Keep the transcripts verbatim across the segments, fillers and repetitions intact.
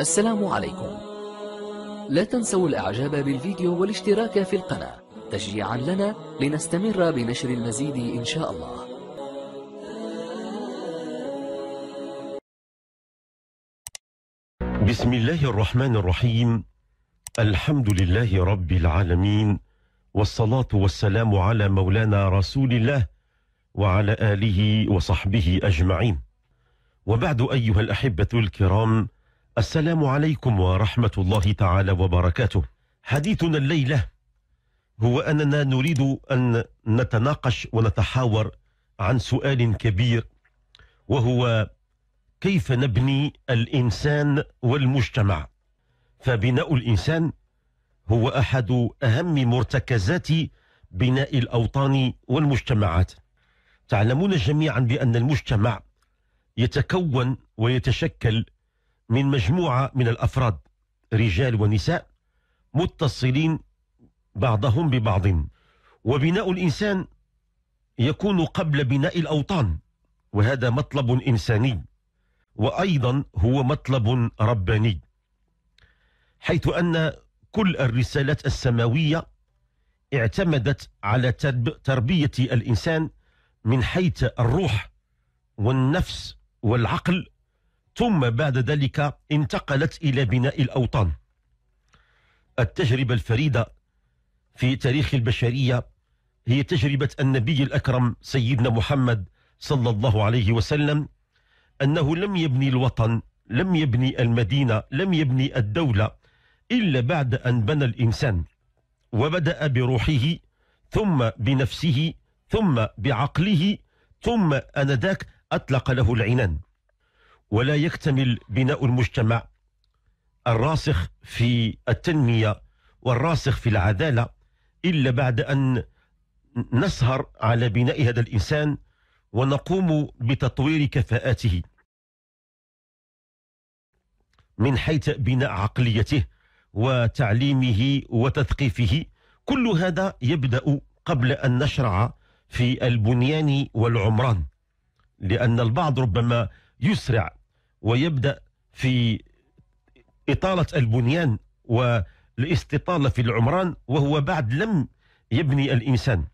السلام عليكم. لا تنسوا الاعجاب بالفيديو والاشتراك في القناة تشجيعا لنا لنستمر بنشر المزيد ان شاء الله. بسم الله الرحمن الرحيم. الحمد لله رب العالمين، والصلاة والسلام على مولانا رسول الله وعلى آله وصحبه أجمعين. وبعد أيها الأحبة الكرام، السلام عليكم ورحمة الله تعالى وبركاته. حديثنا الليلة هو أننا نريد أن نتناقش ونتحاور عن سؤال كبير، وهو كيف نبني الإنسان والمجتمع. فبناء الإنسان هو أحد أهم مرتكزات بناء الأوطان والمجتمعات. تعلمون جميعا بأن المجتمع يتكون ويتشكل من مجموعة من الأفراد، رجال ونساء، متصلين بعضهم ببعض. وبناء الإنسان يكون قبل بناء الأوطان، وهذا مطلب إنساني وأيضا هو مطلب رباني، حيث أن كل الرسالات السماوية اعتمدت على تربية الإنسان من حيث الروح والنفس والعقل، ثم بعد ذلك انتقلت إلى بناء الأوطان. التجربة الفريدة في تاريخ البشرية هي تجربة النبي الأكرم سيدنا محمد صلى الله عليه وسلم، أنه لم يبني الوطن، لم يبني المدينة، لم يبني الدولة إلا بعد أن بنى الإنسان، وبدأ بروحه ثم بنفسه ثم بعقله، ثم آنذاك أطلق له العنان. ولا يكتمل بناء المجتمع الراسخ في التنمية والراسخ في العدالة إلا بعد أن نسهر على بناء هذا الإنسان ونقوم بتطوير كفاءاته من حيث بناء عقليته وتعليمه وتثقيفه. كل هذا يبدأ قبل أن نشرع في البنيان والعمران، لأن البعض ربما يسرع ويبدأ في إطالة البنيان والاستطالة في العمران، وهو بعد لم يبني الإنسان.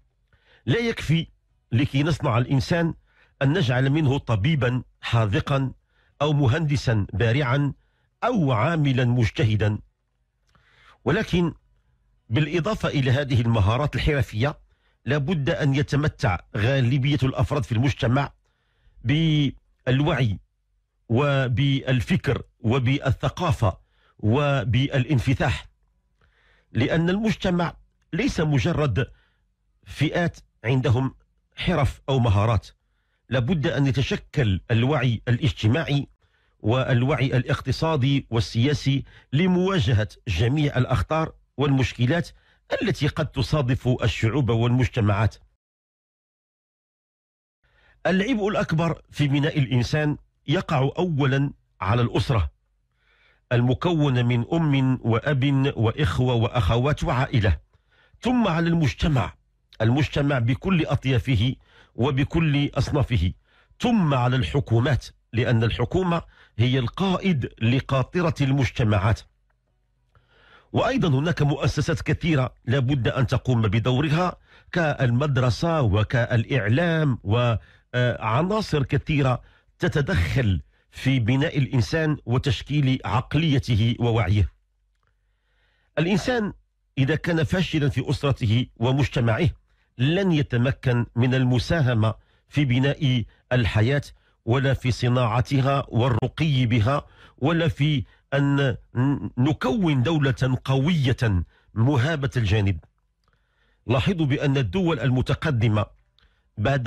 لا يكفي لكي نصنع الإنسان أن نجعل منه طبيبا حاذقا أو مهندسا بارعا أو عاملا مجتهدا، ولكن بالإضافة إلى هذه المهارات الحرفية لابد أن يتمتع غالبية الأفراد في المجتمع بالوعي وبالفكر وبالثقافة وبالانفتاح، لأن المجتمع ليس مجرد فئات عندهم حرف أو مهارات. لابد أن يتشكل الوعي الاجتماعي والوعي الاقتصادي والسياسي لمواجهة جميع الأخطار والمشكلات التي قد تصادف الشعوب والمجتمعات. العبء الأكبر في بناء الإنسان يقع أولا على الأسرة المكونة من أم وأب وإخوة وأخوات وعائلة، ثم على المجتمع، المجتمع بكل أطيافه وبكل أصنافه، ثم على الحكومات، لأن الحكومة هي القائد لقاطرة المجتمعات. وأيضا هناك مؤسسات كثيرة لابد أن تقوم بدورها، كالمدرسة وكالإعلام وعناصر كثيرة تتدخل في بناء الإنسان وتشكيل عقليته ووعيه. الإنسان إذا كان فاشلا في أسرته ومجتمعه لن يتمكن من المساهمة في بناء الحياة، ولا في صناعتها والرقي بها، ولا في أن نكون دولة قوية مهابة الجانب. لاحظوا بأن الدول المتقدمة بعد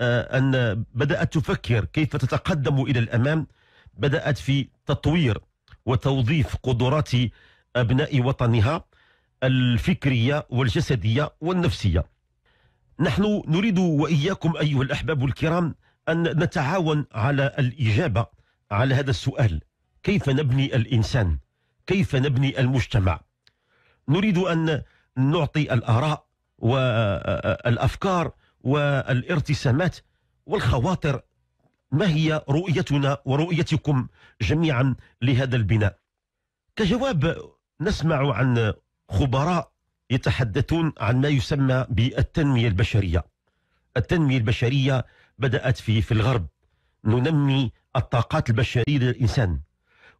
أن بدأت تفكر كيف تتقدم إلى الأمام، بدأت في تطوير وتوظيف قدرات أبناء وطنها الفكرية والجسدية والنفسية. نحن نريد وإياكم أيها الأحباب الكرام أن نتعاون على الإجابة على هذا السؤال: كيف نبني الإنسان؟ كيف نبني المجتمع؟ نريد أن نعطي الآراء والأفكار والارتسامات والخواطر ما هي رؤيتنا ورؤيتكم جميعا لهذا البناء؟ كجواب نسمع عن خبراء يتحدثون عن ما يسمى بالتنمية البشرية. التنمية البشرية بدأت في في الغرب، ننمي الطاقات البشرية للإنسان.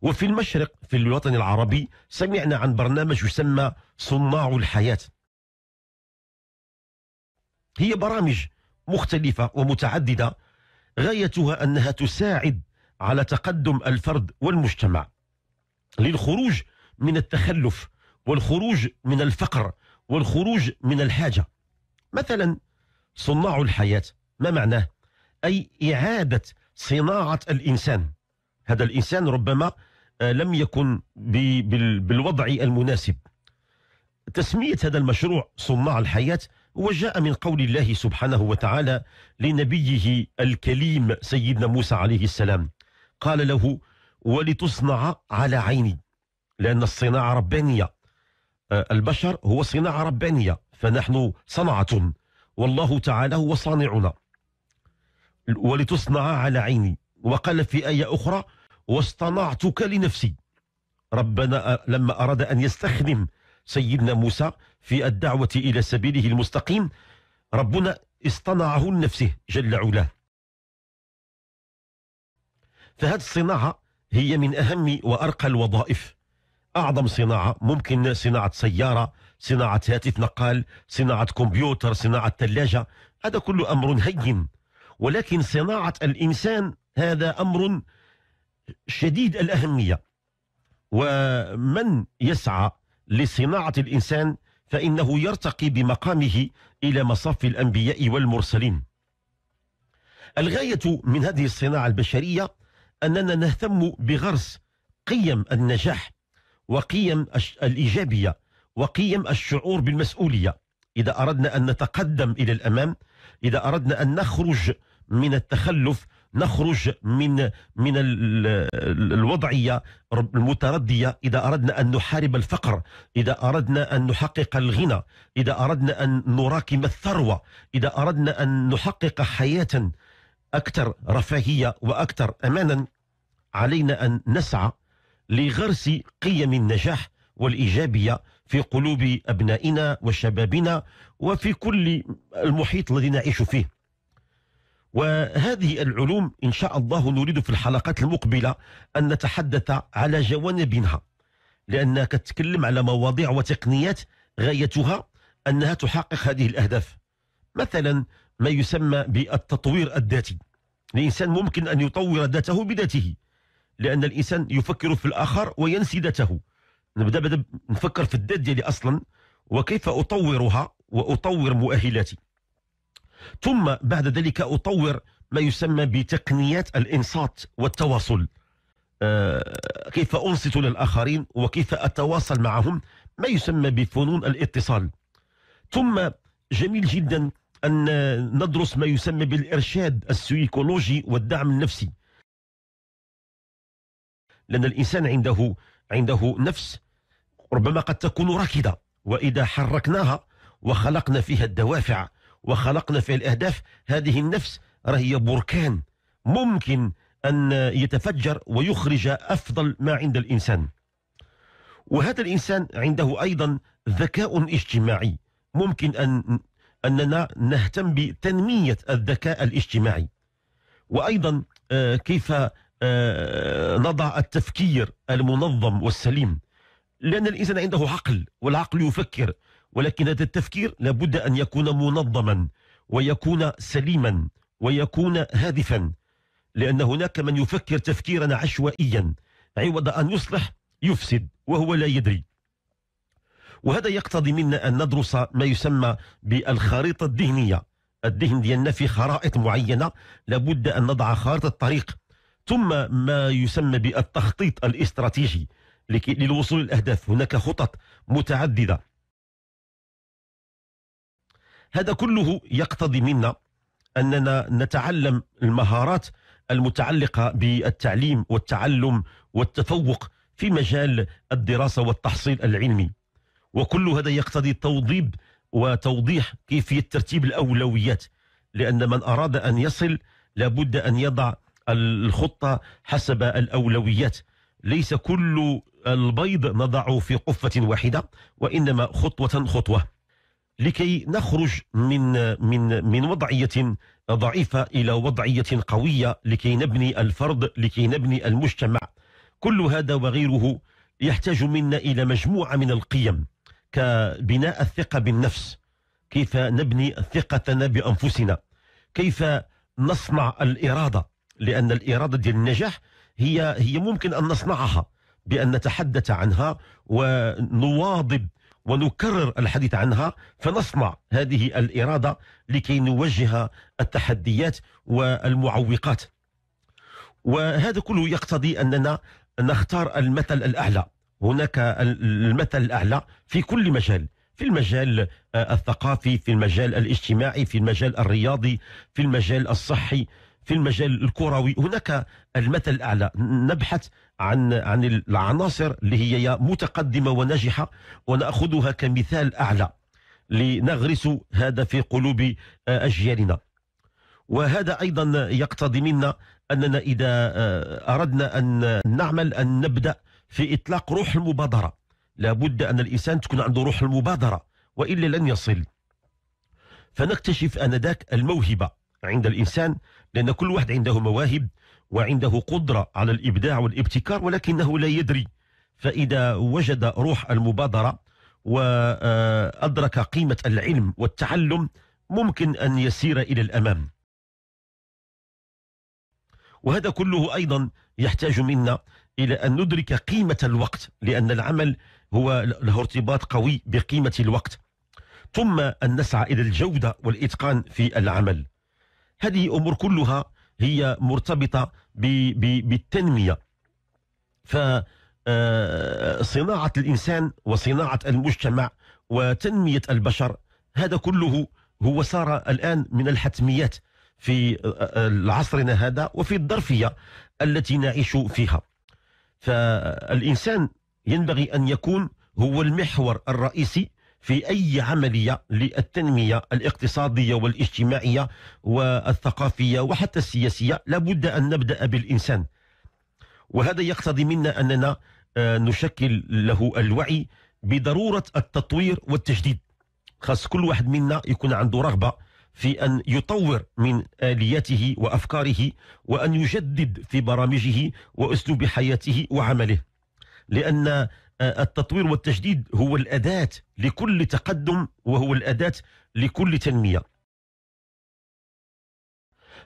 وفي المشرق في الوطن العربي سمعنا عن برنامج يسمى صناع الحياة. هي برامج مختلفة ومتعددة غايتها أنها تساعد على تقدم الفرد والمجتمع للخروج من التخلف والخروج من الفقر والخروج من الحاجة. مثلا صناع الحياة ما معناه؟ أي إعادة صناعة الإنسان. هذا الإنسان ربما لم يكن بالوضع المناسب. تسمية هذا المشروع صناع الحياة وجاء من قول الله سبحانه وتعالى لنبيه الكليم سيدنا موسى عليه السلام، قال له ولتصنع على عيني، لأن الصناعة ربانية. البشر هو صناعة ربانية، فنحن صنعة والله تعالى هو صانعنا. ولتصنع على عيني. وقال في آية أخرى واصطنعتك لنفسي. ربنا لما أراد أن يستخدم سيدنا موسى في الدعوة إلى سبيله المستقيم ربنا اصطنعه لنفسه جل علاه. فهذه الصناعة هي من أهم وأرقى الوظائف. أعظم صناعة ممكن صناعة سيارة، صناعة هاتف نقال، صناعة كمبيوتر، صناعة ثلاجة، هذا كله أمر هين. ولكن صناعة الإنسان هذا أمر شديد الأهمية. ومن يسعى لصناعة الإنسان فإنه يرتقي بمقامه إلى مصاف الأنبياء والمرسلين. الغاية من هذه الصناعة البشرية أننا نهتم بغرس قيم النجاح وقيم الإيجابية وقيم الشعور بالمسؤولية. إذا أردنا أن نتقدم إلى الأمام، إذا أردنا أن نخرج من التخلف، نخرج من من الوضعية المتردية، إذا أردنا أن نحارب الفقر، إذا أردنا أن نحقق الغنى، إذا أردنا أن نراكم الثروة، إذا أردنا أن نحقق حياة أكثر رفاهية وأكثر أمانا، علينا أن نسعى لغرس قيم النجاح والإيجابية في قلوب أبنائنا وشبابنا وفي كل المحيط الذي نعيش فيه. وهذه العلوم إن شاء الله نريد في الحلقات المقبلة أن نتحدث على جوانبها، لأنها تتكلم على مواضيع وتقنيات غايتها أنها تحقق هذه الأهداف. مثلا ما يسمى بالتطوير الذاتي. الإنسان ممكن أن يطور ذاته بذاته، لأن الإنسان يفكر في الآخر وينسي ذاته. نبدأ نفكر في الذات ديالي أصلا وكيف أطورها وأطور مؤهلاتي، ثم بعد ذلك أطور ما يسمى بتقنيات الإنصات والتواصل. أه كيف أنصت للآخرين وكيف أتواصل معهم، ما يسمى بفنون الاتصال. ثم جميل جدا أن ندرس ما يسمى بالإرشاد السيكولوجي والدعم النفسي، لأن الإنسان عنده عنده نفس ربما قد تكون راكدة، وإذا حركناها وخلقنا فيها الدوافع وخلقنا فيها الأهداف، هذه النفس راهي بركان ممكن أن يتفجر ويخرج أفضل ما عند الإنسان. وهذا الإنسان عنده أيضا ذكاء اجتماعي، ممكن أن أننا نهتم بتنمية الذكاء الاجتماعي. وأيضا كيف نضع التفكير المنظم والسليم، لأن الإنسان عنده عقل والعقل يفكر، ولكن هذا التفكير لابد أن يكون منظما ويكون سليما ويكون هادفا، لأن هناك من يفكر تفكيرا عشوائيا عوض أن يصلح يفسد وهو لا يدري. وهذا يقتضي منا أن ندرس ما يسمى بالخريطة الذهنية. الذهن ديالنا في خرائط معينة، لابد أن نضع خارطة الطريق. ثم ما يسمى بالتخطيط الاستراتيجي للوصول للأهداف، هناك خطط متعددة. هذا كله يقتضي منا أننا نتعلم المهارات المتعلقة بالتعليم والتعلم والتفوق في مجال الدراسة والتحصيل العلمي. وكل هذا يقتضي توضيب وتوضيح كيفية ترتيب الأولويات، لأن من أراد أن يصل لابد أن يضع الخطة حسب الأولويات. ليس كل البيض نضعه في قفة واحدة، وإنما خطوة خطوة لكي نخرج من من من وضعية ضعيفة إلى وضعية قوية، لكي نبني الفرد، لكي نبني المجتمع. كل هذا وغيره يحتاج منا إلى مجموعة من القيم، كبناء الثقة بالنفس، كيف نبني ثقتنا بأنفسنا، كيف نصنع الإرادة، لأن الإرادة ديال النجاح هي هي ممكن أن نصنعها بأن نتحدث عنها ونواظب ونكرر الحديث عنها، فنصنع هذه الإرادة لكي نوجه التحديات والمعوقات. وهذا كله يقتضي أننا نختار المثل الأعلى. هناك المثل الأعلى في كل مجال، في المجال الثقافي، في المجال الاجتماعي، في المجال الرياضي، في المجال الصحي، في المجال الكروي. هناك المثل الأعلى. نبحث عن عن العناصر اللي هي متقدمة وناجحة ونأخذها كمثال أعلى لنغرس هذا في قلوب أجيالنا. وهذا أيضا يقتضي منا أننا إذا أردنا أن نعمل أن نبدأ في إطلاق روح المبادرة. لابد أن الإنسان تكون عنده روح المبادرة، وإلا لن يصل. فنكتشف آنذاك الموهبة عند الإنسان، لأن كل واحد عنده مواهب وعنده قدرة على الإبداع والابتكار، ولكنه لا يدري. فإذا وجد روح المبادرة وأدرك قيمة العلم والتعلم، ممكن أن يسير إلى الأمام. وهذا كله أيضا يحتاج منا إلى أن ندرك قيمة الوقت، لأن العمل هو له ارتباط قوي بقيمة الوقت، ثم أن نسعى إلى الجودة والإتقان في العمل. هذه أمور كلها هي مرتبطة بالتنمية. فصناعة الإنسان وصناعة المجتمع وتنمية البشر، هذا كله هو صار الآن من الحتميات في عصرنا هذا وفي الظرفية التي نعيش فيها. فالإنسان ينبغي أن يكون هو المحور الرئيسي في أي عملية للتنمية الاقتصادية والاجتماعية والثقافية وحتى السياسية. لابد أن نبدأ بالإنسان، وهذا يقتضي منا أننا نشكل له الوعي بضرورة التطوير والتجديد. خاص كل واحد منا يكون عنده رغبة في أن يطور من آلياته وأفكاره، وأن يجدد في برامجه وأسلوب حياته وعمله، لأن التطوير والتجديد هو الأداة لكل تقدم، وهو الأداة لكل تنمية.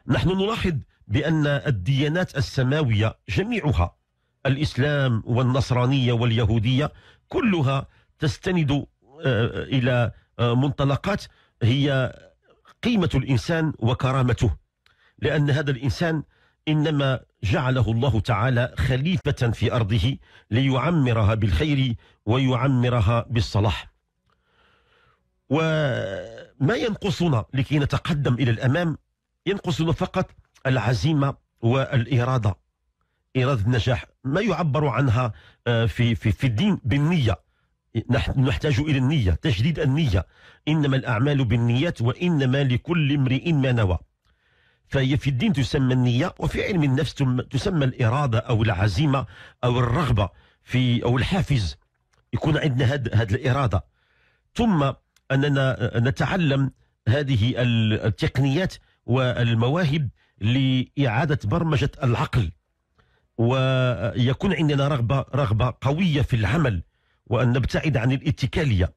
نحن نلاحظ بأن الديانات السماوية جميعها، الإسلام والنصرانية واليهودية، كلها تستند إلى منطلقات هي قيمة الإنسان وكرامته، لأن هذا الإنسان إنما جعله الله تعالى خليفة في أرضه ليعمرها بالخير ويعمرها بالصلاح. وما ينقصنا لكي نتقدم إلى الأمام؟ ينقصنا فقط العزيمة والإرادة، إرادة النجاح، ما يعبر عنها في, في, في الدين بالنية. نحن نحتاج إلى النية، تجديد النية. إنما الأعمال بالنيات وإنما لكل امرئ ما نوى. فهي في الدين تسمى النية، وفي علم النفس تسمى الإرادة أو العزيمة أو الرغبة في أو الحافز. يكون عندنا هذه الإرادة، ثم أننا نتعلم هذه التقنيات والمواهب لإعادة برمجة العقل، ويكون عندنا رغبة رغبة قوية في العمل، وأن نبتعد عن الاتكالية،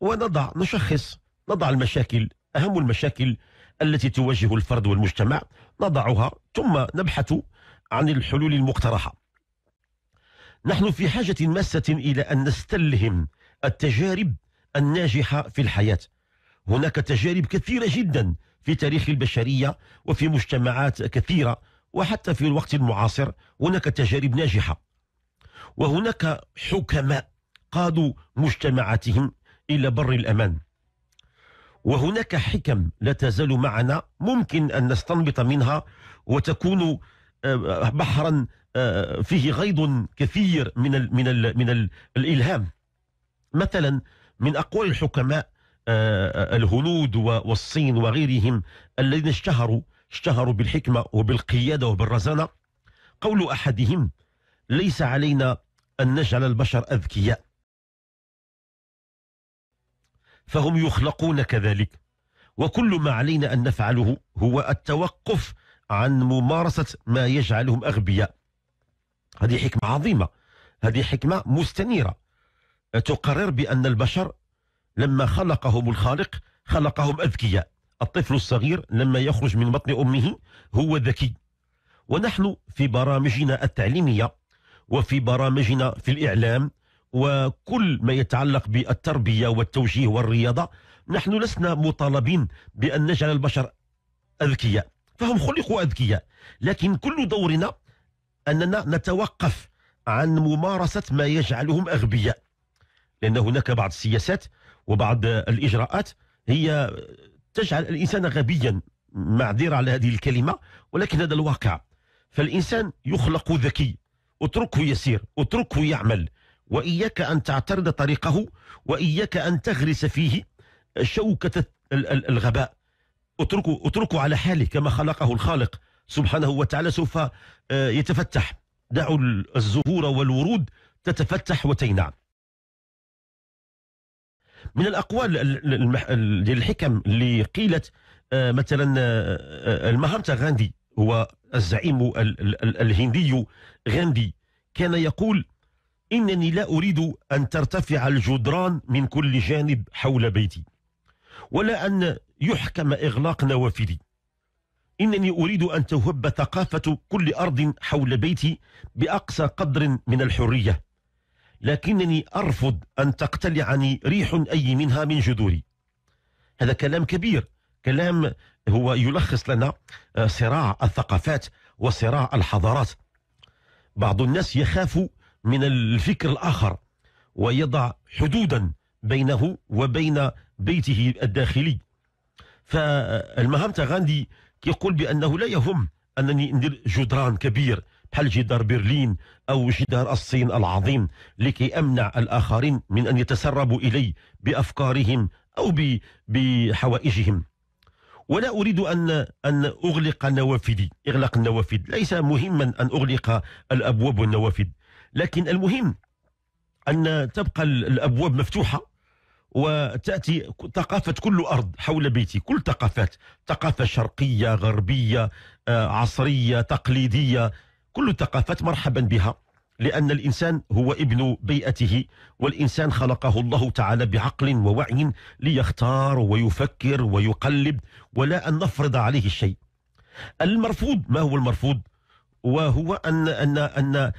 ونضع نشخص نضع المشاكل، أهم المشاكل التي تواجه الفرد والمجتمع، نضعها ثم نبحث عن الحلول المقترحة. نحن في حاجة ماسة إلى أن نستلهم التجارب الناجحة في الحياة. هناك تجارب كثيرة جدا في تاريخ البشرية وفي مجتمعات كثيرة، وحتى في الوقت المعاصر هناك تجارب ناجحة. وهناك حكماء قادوا مجتمعاتهم إلى بر الأمان. وهناك حكم لا تزال معنا ممكن أن نستنبط منها، وتكون بحرا فيه غيض كثير من ال من ال من ال الإلهام. مثلا من أقوال الحكماء الهنود والصين وغيرهم الذين اشتهروا اشتهروا بالحكمة وبالقيادة وبالرزانة. قول أحدهم ليس علينا أن نجعل البشر أذكياء فهم يخلقون كذلك، وكل ما علينا أن نفعله هو التوقف عن ممارسة ما يجعلهم أغبياء. هذه حكمة عظيمة، هذه حكمة مستنيرة تقرر بأن البشر لما خلقهم الخالق خلقهم أذكياء. الطفل الصغير لما يخرج من بطن أمه هو ذكي، ونحن في برامجنا التعليمية وفي برامجنا في الإعلام وكل ما يتعلق بالتربية والتوجيه والرياضة نحن لسنا مطالبين بأن نجعل البشر أذكياء، فهم خلقوا أذكياء، لكن كل دورنا أننا نتوقف عن ممارسة ما يجعلهم أغبياء، لأن هناك بعض السياسات وبعض الإجراءات هي تجعل الإنسان غبيا، معذرة على هذه الكلمة، ولكن هذا الواقع. فالإنسان يخلق ذكي، اتركه يسير، اتركه يعمل، وإياك أن تعترض طريقه، وإياك أن تغرس فيه شوكة الغباء. اتركه اتركه على حاله كما خلقه الخالق سبحانه وتعالى، سوف يتفتح. دعوا الزهور والورود تتفتح وتنعم. من الأقوال للحكم اللي قيلت مثلا المهاتما غاندي، هو الزعيم الهندي غاندي، كان يقول إنني لا أريد أن ترتفع الجدران من كل جانب حول بيتي، ولا أن يحكم إغلاق نوافذي، إنني أريد أن تهب ثقافة كل أرض حول بيتي بأقصى قدر من الحرية، لكنني أرفض أن تقتلعني ريح أي منها من جذوري. هذا كلام كبير، كلام هو يلخص لنا صراع الثقافات وصراع الحضارات. بعض الناس يخاف من الفكر الآخر ويضع حدودا بينه وبين بيته الداخلي. فالمهاتما غاندي يقول بأنه لا يهم أنني ندير جدران كبير بحال جدار برلين أو جدار الصين العظيم لكي أمنع الآخرين من أن يتسربوا إلي بأفكارهم أو بحوائجهم، ولا أريد أن أن أغلق نوافذي، إغلاق النوافذ ليس مهما أن أغلق الأبواب والنوافذ، لكن المهم أن تبقى الأبواب مفتوحة وتأتي ثقافة كل أرض حول بيتي، كل ثقافات، ثقافة شرقية، غربية، عصرية، تقليدية، كل الثقافات مرحبا بها، لأن الإنسان هو ابن بيئته، والإنسان خلقه الله تعالى بعقل ووعي ليختار ويفكر ويقلب، ولا أن نفرض عليه الشيء. المرفوض، ما هو المرفوض؟ وهو أن أن أن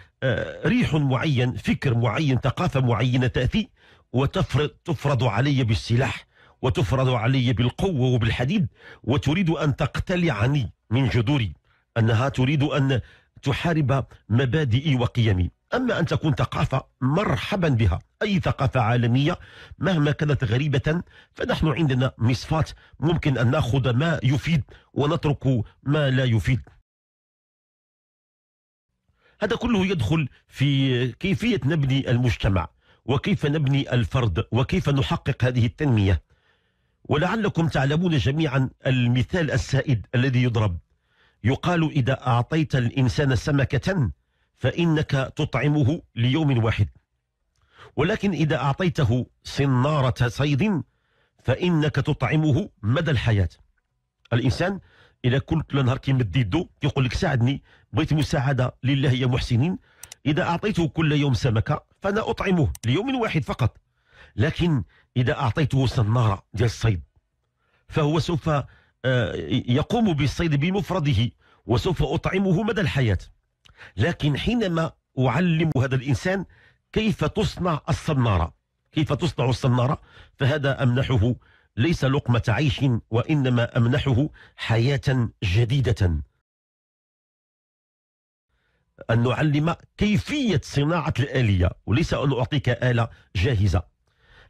ريح معين، فكر معين، ثقافة معينة تأتي وتفرض تفرض علي بالسلاح وتفرض علي بالقوة وبالحديد، وتريد أن تقتلعني من جذوري، أنها تريد أن تحارب مبادئي وقيمي. أما أن تكون ثقافة مرحبا بها، أي ثقافة عالمية مهما كانت غريبة، فنحن عندنا مصفات ممكن أن نأخذ ما يفيد ونترك ما لا يفيد. هذا كله يدخل في كيفية نبني المجتمع، وكيف نبني الفرد، وكيف نحقق هذه التنمية. ولعلكم تعلمون جميعا المثال السائد الذي يضرب، يقال إذا أعطيت الإنسان سمكة فإنك تطعمه ليوم واحد، ولكن إذا أعطيته صنارة صيد فإنك تطعمه مدى الحياة. الإنسان إذا كنت نهار كيمد يده يقول لك ساعدني، بغيت مساعدة لله يا محسنين، إذا أعطيته كل يوم سمكة فأنا أطعمه ليوم واحد فقط، لكن إذا أعطيته صنارة ديال الصيد فهو سوف يقوم بالصيد بمفرده وسوف أطعمه مدى الحياة. لكن حينما أعلم هذا الإنسان كيف تصنع الصنارة، كيف تصنع الصنارة، فهذا أمنحه ليس لقمة عيش، وإنما أمنحه حياة جديدة، أن نعلم كيفية صناعة الآلية وليس أن أعطيك آلة جاهزة.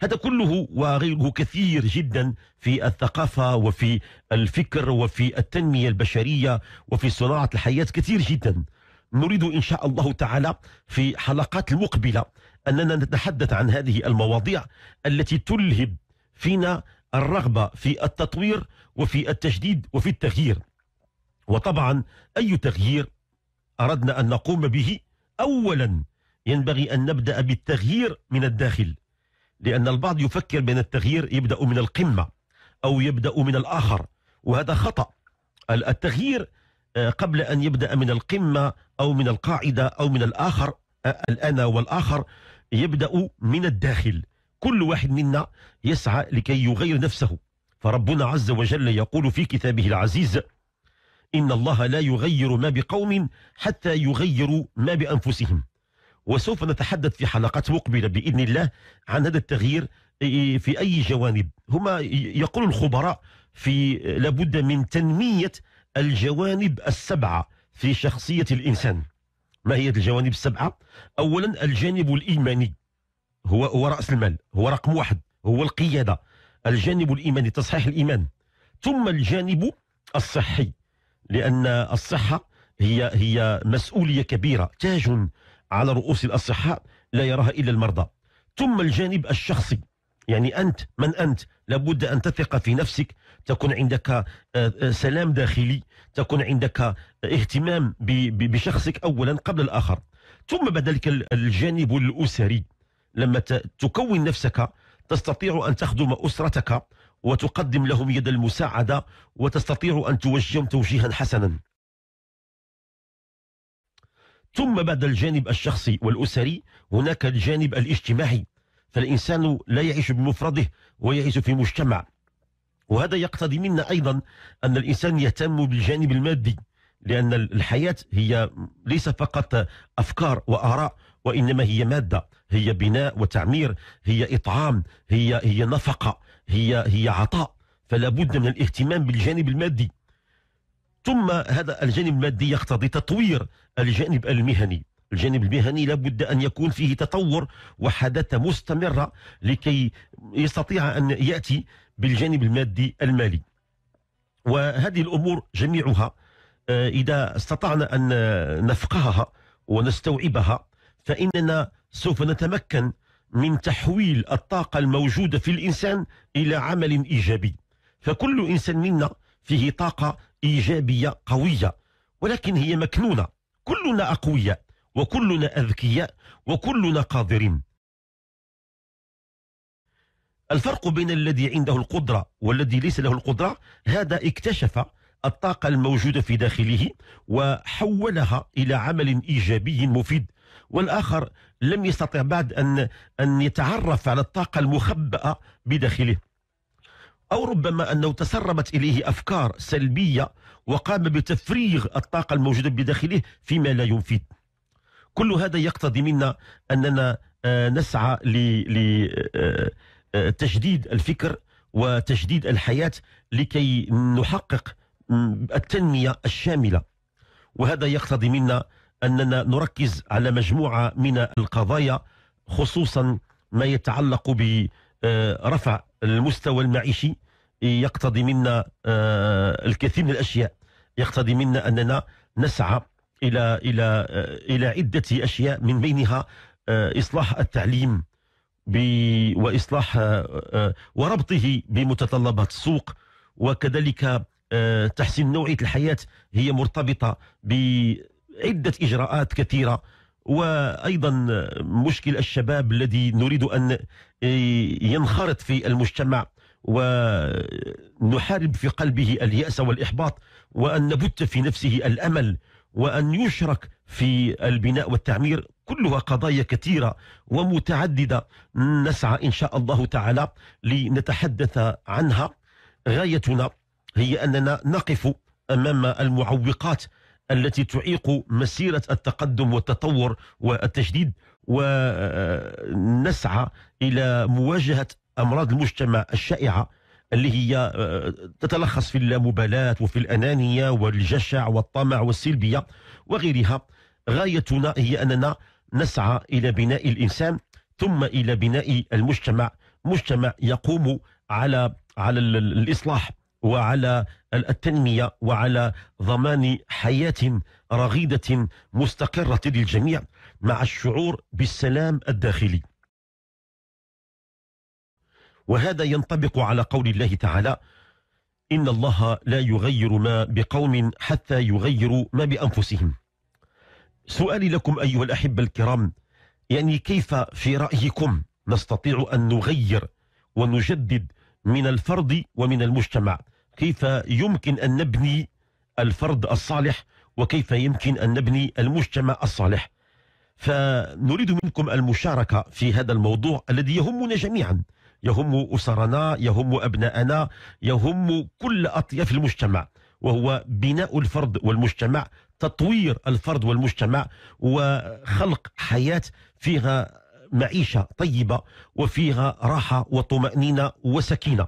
هذا كله وغيره كثير جدا في الثقافة وفي الفكر وفي التنمية البشرية وفي صناعة الحياة كثير جدا. نريد إن شاء الله تعالى في حلقات المقبلة أننا نتحدث عن هذه المواضيع التي تلهب فينا الرغبة في التطوير وفي التجديد وفي التغيير. وطبعا أي تغيير أردنا أن نقوم به أولا ينبغي أن نبدأ بالتغيير من الداخل، لأن البعض يفكر بأن التغيير يبدأ من القمة أو يبدأ من الآخر، وهذا خطأ. التغيير قبل أن يبدأ من القمة أو من القاعدة أو من الآخر، الأنا والآخر، يبدأ من الداخل. كل واحد منا يسعى لكي يغير نفسه، فربنا عز وجل يقول في كتابه العزيز: إن الله لا يغير ما بقوم حتى يغيروا ما بأنفسهم. وسوف نتحدث في حلقات مقبلة بإذن الله عن هذا التغيير في أي جوانب. هما يقول الخبراء في لابد من تنمية الجوانب السبعة في شخصية الإنسان. ما هي الجوانب السبعة؟ أولا الجانب الإيماني، هو هو رأس المال، هو رقم واحد، هو القيادة، الجانب الإيماني تصحيح الإيمان. ثم الجانب الصحي، لأن الصحة هي هي مسؤولية كبيرة، تاج على رؤوس الأصحاء لا يراها إلا المرضى. ثم الجانب الشخصي، يعني أنت من أنت، لابد أن تثق في نفسك، تكون عندك سلام داخلي، تكون عندك اهتمام بشخصك أولا قبل الآخر. ثم بعد ذلك الجانب الأسري، لما تكون نفسك تستطيع أن تخدم أسرتك وتقدم لهم يد المساعدة، وتستطيع أن توجههم توجيها حسنا. ثم بعد الجانب الشخصي والأسري هناك الجانب الاجتماعي، فالإنسان لا يعيش بمفرده ويعيش في مجتمع، وهذا يقتضي منا أيضا أن الإنسان يهتم بالجانب المادي، لأن الحياة هي ليس فقط أفكار وآراء، وإنما هي مادة، هي بناء وتعمير، هي إطعام، هي هي نفقة، هي هي عطاء، فلا بد من الاهتمام بالجانب المادي. ثم هذا الجانب المادي يقتضي تطوير الجانب المهني. الجانب المهني لابد أن يكون فيه تطور وحداثة مستمرة لكي يستطيع أن يأتي بالجانب المادي المالي. وهذه الأمور جميعها إذا استطعنا أن نفقهها ونستوعبها فإننا سوف نتمكن من تحويل الطاقة الموجودة في الإنسان إلى عمل إيجابي. فكل إنسان منا فيه طاقة إيجابية قوية، ولكن هي مكنونة. كلنا أقوياء وكلنا أذكياء وكلنا قادرين. الفرق بين الذي عنده القدرة والذي ليس له القدرة، هذا اكتشف الطاقة الموجودة في داخله وحولها إلى عمل إيجابي مفيد، والآخر لم يستطع بعد أن أن يتعرف على الطاقة المخبأة بداخله، أو ربما أنه تسربت إليه أفكار سلبية وقام بتفريغ الطاقة الموجودة بداخله فيما لا يفيد. كل هذا يقتضي منا أننا نسعى لتجديد الفكر وتجديد الحياة لكي نحقق التنمية الشاملة، وهذا يقتضي منا أننا نركز على مجموعة من القضايا، خصوصا ما يتعلق برفع المستوى المعيشي. يقتضي منا الكثير من الأشياء، يقتضي منا أننا نسعى إلى إلى إلى عدة أشياء، من بينها إصلاح التعليم وإصلاح وربطه بمتطلبات السوق، وكذلك تحسين نوعية الحياة. هي مرتبطة بعدة إجراءات كثيرة، وأيضا مشكل الشباب الذي نريد أن ينخرط في المجتمع، ونحارب في قلبه اليأس والإحباط، وأن نبت في نفسه الأمل، وأن يشرك في البناء والتعمير. كلها قضايا كثيرة ومتعددة نسعى إن شاء الله تعالى لنتحدث عنها. غايتنا هي أننا نقف أمام المعوقات التي تعيق مسيرة التقدم والتطور والتجديد، ونسعى إلى مواجهة أمراض المجتمع الشائعة اللي هي تتلخص في اللامبالاة وفي الأنانية والجشع والطمع والسلبية وغيرها. غايتنا هي أننا نسعى إلى بناء الإنسان، ثم إلى بناء المجتمع، مجتمع يقوم على على الإصلاح وعلى التنمية وعلى ضمان حياة رغيدة مستقرة للجميع، مع الشعور بالسلام الداخلي. وهذا ينطبق على قول الله تعالى: إن الله لا يغير ما بقوم حتى يغيروا ما بأنفسهم. سؤالي لكم أيها الأحبة الكرام، يعني كيف في رأيكم نستطيع أن نغير ونجدد من الفرد ومن المجتمع؟ كيف يمكن أن نبني الفرد الصالح وكيف يمكن أن نبني المجتمع الصالح؟ فنريد منكم المشاركة في هذا الموضوع الذي يهمنا جميعا، يهم أسرنا، يهم أبناءنا، يهم كل أطياف المجتمع، وهو بناء الفرد والمجتمع، تطوير الفرد والمجتمع، وخلق حياة فيها معيشة طيبة وفيها راحة وطمأنينة وسكينة.